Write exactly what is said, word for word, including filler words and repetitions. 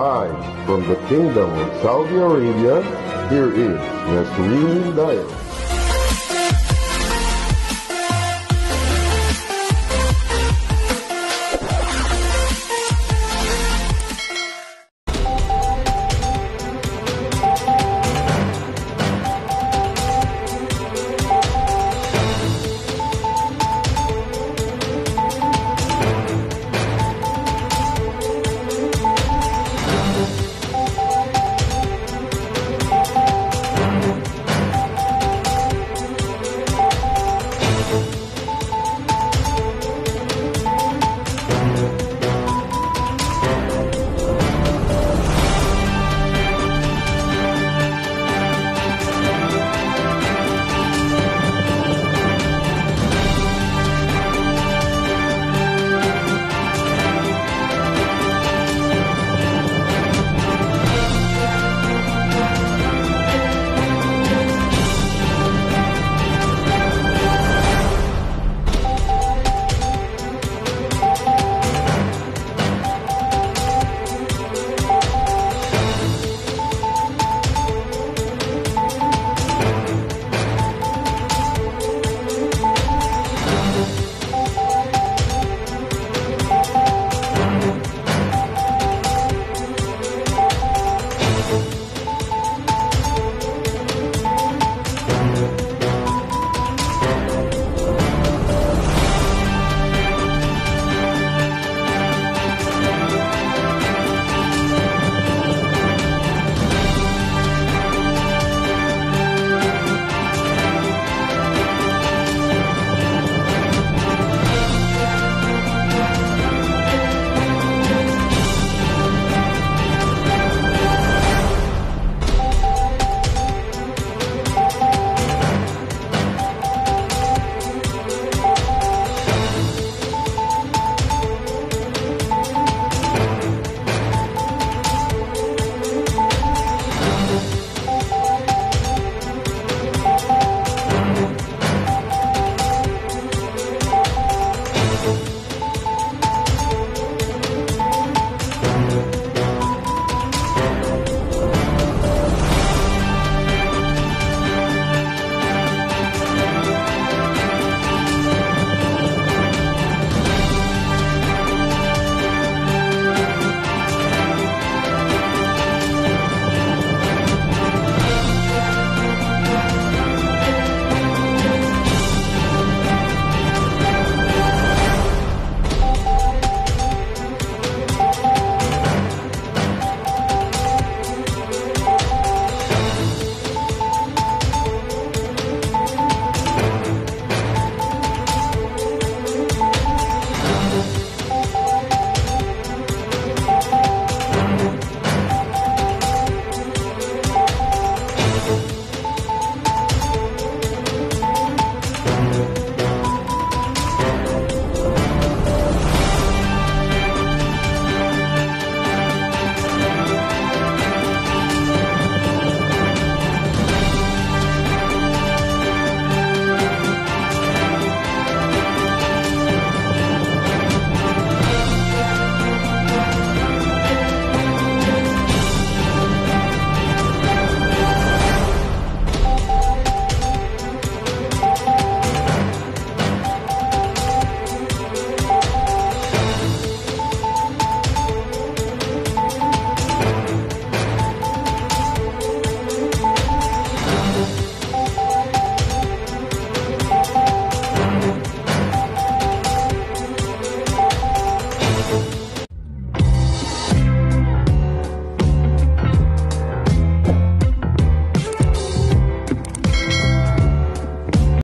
Live from the Kingdom of Saudi Arabia, here is Nesrin Daya.